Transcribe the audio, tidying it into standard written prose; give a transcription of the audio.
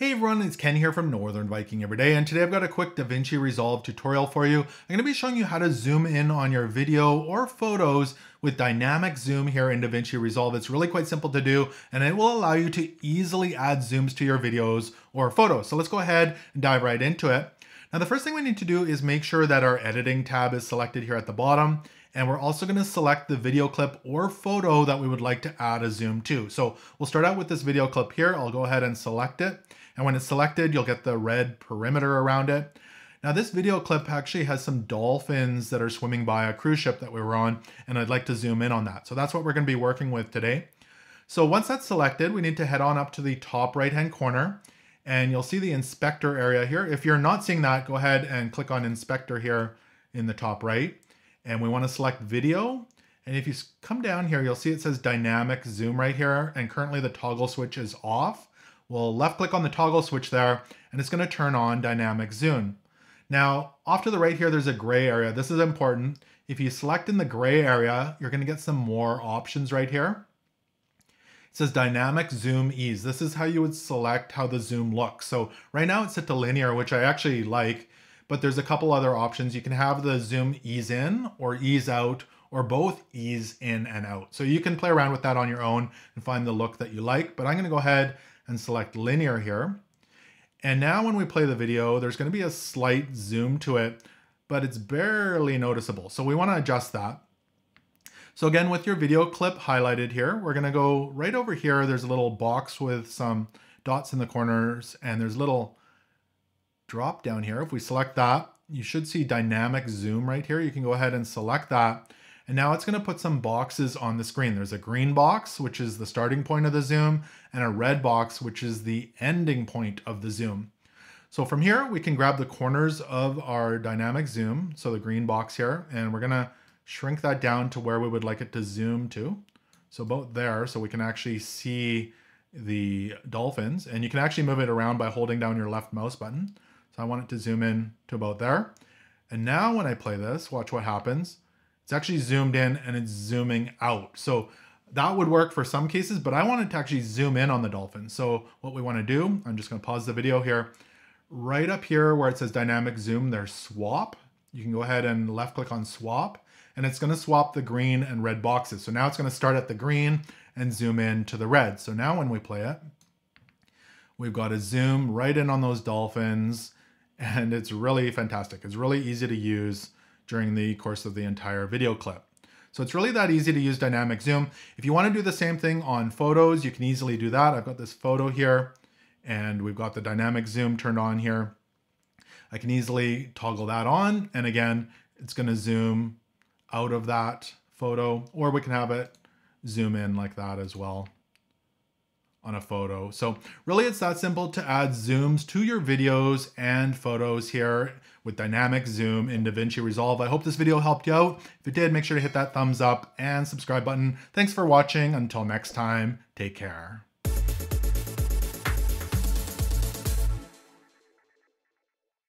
Hey everyone, it's Ken here from Northern Viking Everyday, and today I've got a quick DaVinci Resolve tutorial for you. I'm going to be showing you how to zoom in on your video or photos with dynamic zoom here in DaVinci Resolve. It's really quite simple to do, and it will allow you to easily add zooms to your videos or photos. So let's go ahead and dive right into it. Now the first thing we need to do is make sure that our editing tab is selected here at the bottom. And we're also going to select the video clip or photo that we would like to add a zoom to. So we'll start out with this video clip here. I'll go ahead and select it. And when it's selected, you'll get the red perimeter around it. Now this video clip actually has some dolphins that are swimming by a cruise ship that we were on, and I'd like to zoom in on that. So that's what we're going to be working with today. So once that's selected, we need to head on up to the top right-hand corner, and you'll see the inspector area here. If you're not seeing that, go ahead and click on inspector here in the top right. And we want to select video. And if you come down here, you'll see it says dynamic zoom right here. And currently the toggle switch is off. We'll left click on the toggle switch there, and it's going to turn on dynamic zoom. Now off to the right here, there's a gray area. This is important. If you select in the gray area, you're going to get some more options right here. It says dynamic zoom ease. This is how you would select how the zoom looks. So right now it's set to linear, which I actually like. But there's a couple other options. You can have the zoom ease in or ease out, or both ease in and out. So you can play around with that on your own and find the look that you like. But I'm going to go ahead and select linear here. And now when we play the video, there's going to be a slight zoom to it, but it's barely noticeable. So we want to adjust that. So again, with your video clip highlighted here, we're going to go right over here. There's a little box with some dots in the corners, and there's little drop down here. If we select that, you should see dynamic zoom right here. You can go ahead and select that. And now it's going to put some boxes on the screen. There's a green box, which is the starting point of the zoom, and a red box, which is the ending point of the zoom. So from here, we can grab the corners of our dynamic zoom. So the green box here, and we're going to shrink that down to where we would like it to zoom to. So about there, so we can actually see the dolphins, and you can actually move it around by holding down your left mouse button. I want it to zoom in to about there. And now when I play this, watch what happens. It's actually zoomed in and it's zooming out. So that would work for some cases, but I wanted to actually zoom in on the dolphin. So what we want to do, I'm just going to pause the video here. Right up here where it says dynamic zoom, there's swap. You can go ahead and left click on swap, and it's going to swap the green and red boxes. So now it's going to start at the green and zoom in to the red. So now when we play it, we've got a zoom right in on those dolphins. And it's really fantastic. It's really easy to use during the course of the entire video clip. So it's really that easy to use dynamic zoom. If you want to do the same thing on photos, you can easily do that. I've got this photo here, and we've got the dynamic zoom turned on here. I can easily toggle that on. And again, it's going to zoom out of that photo, or we can have it zoom in like that as well on a photo. So really it's that simple to add zooms to your videos and photos here with dynamic zoom in DaVinci Resolve. I hope this video helped you out. If it did, make sure to hit that thumbs up and subscribe button. Thanks for watching. Until next time, take care.